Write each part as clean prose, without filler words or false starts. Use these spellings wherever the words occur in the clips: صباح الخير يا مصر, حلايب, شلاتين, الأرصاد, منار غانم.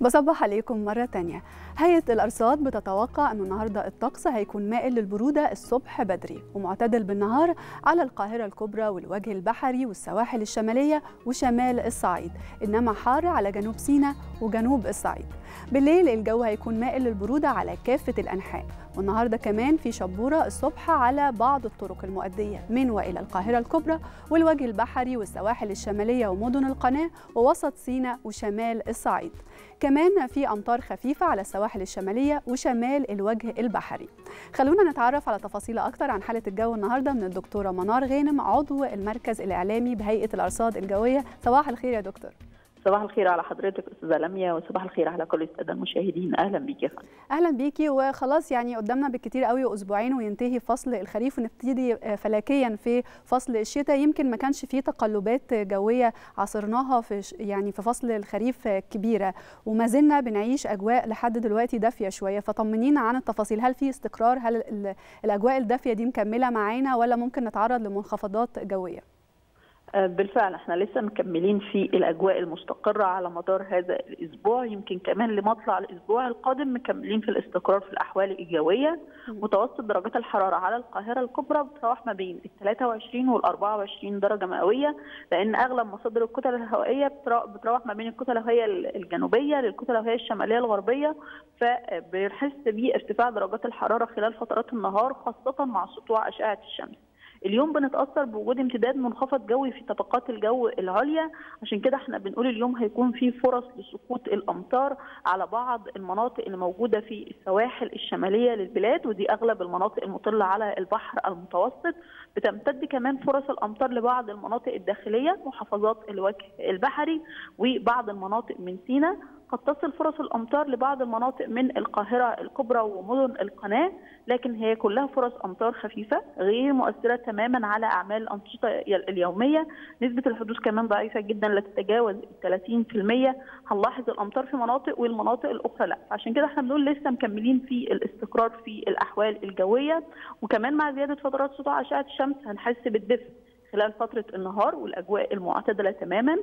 بصبح عليكم مرة تانية. هيئة الأرصاد بتتوقع أن النهاردة الطقس هيكون مائل للبرودة الصبح بدري ومعتدل بالنهار على القاهرة الكبرى والوجه البحري والسواحل الشمالية وشمال الصعيد، إنما حار على جنوب سيناء وجنوب الصعيد. بالليل الجو هيكون مائل للبرودة على كافة الأنحاء، والنهارده كمان في شبورة الصبح على بعض الطرق المؤدية من وإلى القاهرة الكبرى والوجه البحري والسواحل الشمالية ومدن القناة ووسط سيناء وشمال الصعيد. كمان في أمطار خفيفة على السواحل الشمالية وشمال الوجه البحري. خلونا نتعرف على تفاصيل أكتر عن حالة الجو النهارده من الدكتورة منار غانم عضو المركز الإعلامي بهيئة الأرصاد الجوية. صباح الخير يا دكتور. صباح الخير على حضرتك استاذه لميا، وصباح الخير على كل الساده المشاهدين. اهلا بيكي. اهلا بيكي. وخلاص يعني قدامنا بالكتير قوي اسبوعين وينتهي فصل الخريف ونبتدي فلكيا في فصل الشتاء. يمكن ما كانش فيه تقلبات جويه عاصرناها في فصل الخريف كبيره، وما زلنا بنعيش اجواء لحد دلوقتي دافيه شويه، فطمنينا عن التفاصيل. هل في استقرار؟ هل الاجواء الدافيه دي مكمله معانا ولا ممكن نتعرض لمنخفضات جويه؟ بالفعل احنا لسه مكملين في الاجواء المستقره على مدار هذا الاسبوع، يمكن كمان لمطلع الاسبوع القادم مكملين في الاستقرار في الاحوال الجويه. متوسط درجات الحراره على القاهره الكبرى بتتراوح ما بين ال 23 وال 24 درجه مئويه، لان اغلب مصادر الكتل الهوائيه بتتراوح ما بين الكتل الهوائيه الجنوبيه للكتل الهوائيه الشماليه الغربيه، فبنحس بارتفاع درجات الحراره خلال فترات النهار خاصه مع سطوع اشعه الشمس. اليوم بنتاثر بوجود امتداد منخفض جوي في طبقات الجو العليا، عشان كده احنا بنقول اليوم هيكون في فرص لسقوط الامطار على بعض المناطق اللي موجوده في السواحل الشماليه للبلاد، ودي اغلب المناطق المطله على البحر المتوسط. بتمتد كمان فرص الامطار لبعض المناطق الداخليه، محافظات الوجه البحري وبعض المناطق من سيناء. قد تصل فرص الامطار لبعض المناطق من القاهره الكبرى ومدن القناه، لكن هي كلها فرص امطار خفيفه غير مؤثره تماما على اعمال الانشطه اليوميه. نسبه الحدوث كمان ضعيفه جدا، لا تتجاوز 30%. هنلاحظ الامطار في مناطق والمناطق الاخرى لا، عشان كده احنا بنقول لسه مكملين في الاستقرار في الاحوال الجويه. وكمان مع زياده فترات سطوع اشعه الشمس هنحس بالدفء خلال فتره النهار والاجواء المعتدله تماما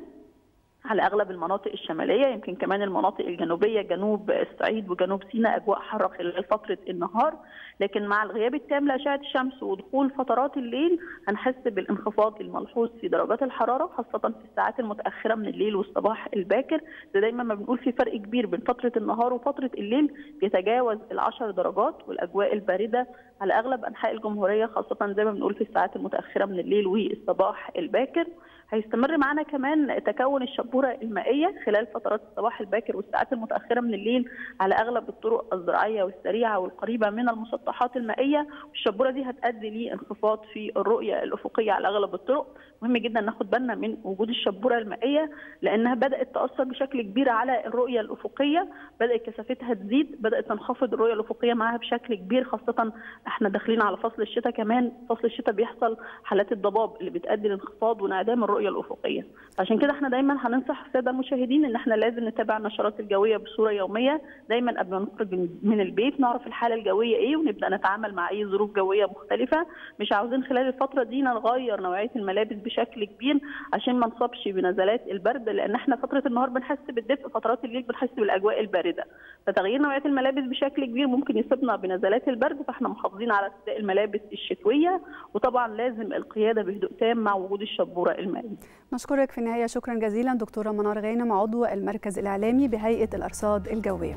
على اغلب المناطق الشماليه، يمكن كمان المناطق الجنوبيه جنوب الصعيد وجنوب سيناء اجواء حاره خلال فتره النهار. لكن مع الغياب التام لاشعه الشمس ودخول فترات الليل هنحس بالانخفاض الملحوظ في درجات الحراره خاصه في الساعات المتاخره من الليل والصباح الباكر. ده دايما ما بنقول في فرق كبير بين فتره النهار وفتره الليل، بيتجاوز ال10 درجات. والاجواء البارده على اغلب انحاء الجمهوريه خاصه زي ما بنقول في الساعات المتاخره من الليل والصباح الباكر. هيستمر معانا كمان تكون الشبوره المائيه خلال فترات الصباح الباكر والساعات المتاخره من الليل على اغلب الطرق الزراعيه والسريعه والقريبه من المسطحات المائيه، والشبوره دي هتؤدي لانخفاض في الرؤيه الافقيه على اغلب الطرق. مهم جدا ناخد بالنا من وجود الشبوره المائيه لانها بدات تاثر بشكل كبير على الرؤيه الافقيه، بدات كثافتها تزيد، بدات تنخفض الرؤيه الافقيه معاها بشكل كبير، خاصه احنا داخلين على فصل الشتاء. كمان فصل الشتاء بيحصل حالات الضباب اللي بتؤدي لانخفاض وانعدام الرؤيه الافقيه. عشان كده احنا دايما هننصح الساده المشاهدين ان احنا لازم نتابع النشرات الجويه بصوره يوميه، دايما قبل ما نخرج من البيت نعرف الحاله الجويه ايه ونبدا نتعامل مع اي ظروف جويه مختلفه. مش عاوزين خلال الفتره دي نغير نوعيه الملابس بشكل كبير عشان ما نصابش بنزلات البرد، لان احنا فتره النهار بنحس بالدفء، فترات الليل بنحس بالاجواء البارده، فتغيير نوعيه الملابس بشكل كبير ممكن يصيبنا بنزلات البرد. فاحنا محافظين على ارتداء الملابس الشتويه، وطبعا لازم القياده بهدوء تام مع وجود الشبوره المائيه. نشكرك في النهايه، شكرا جزيلا دكتوره منار غانم عضو المركز الاعلامي بهيئه الارصاد الجويه.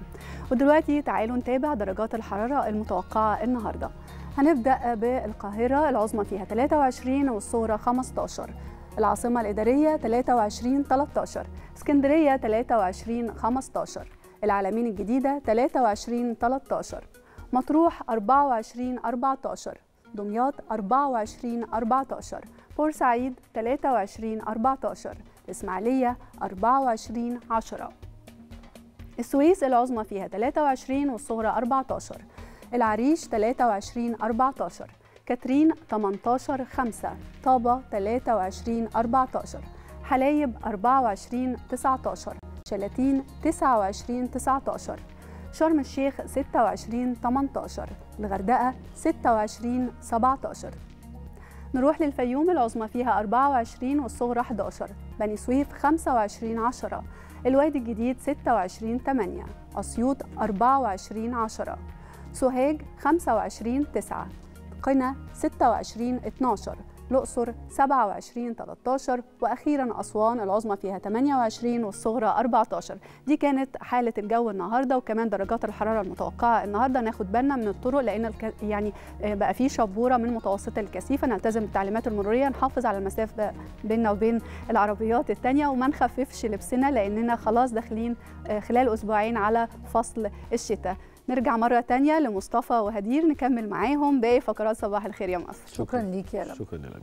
ودلوقتي تعالوا نتابع درجات الحراره المتوقعه النهارده. هنبدا بالقاهره العظمى فيها 23 والصغرى 15، العاصمه الاداريه 23-13، اسكندريه 23-15، العلمين الجديده 23-13، مطروح 24-14، دمياط 24-14، بورسعيد 23-14، الإسماعيلية 24-10، السويس العظمى فيها 23 والصغرى 14، العريش 23-14، كاترين 18-5، طابة 23-14، حلايب 24-19، شلاتين 29-19، شرم الشيخ 26-18، الغردقة 26-17. نروح للفيوم العظمى فيها 24 والصغرى 11، بني سويف 25 10، الوادي الجديد 26 8، أسيوط 24 10، سوهاج 25 9، قنا 26 12، الأقصر 27 13، وأخيرا أسوان العظمى فيها 28 والصغرى 14. دي كانت حالة الجو النهارده، وكمان درجات الحرارة المتوقعة النهارده. ناخد بالنا من الطرق لأن بقى في شبورة من متوسطة الكثيفة، نلتزم بالتعليمات المرورية، نحافظ على المسافة بيننا وبين العربيات الثانية، وما نخففش لبسنا لأننا خلاص داخلين خلال أسبوعين على فصل الشتاء. نرجع مرة تانية لمصطفى وهدير نكمل معاهم باقي فقرات صباح الخير يا مصر. شكرا ليك يا لمى.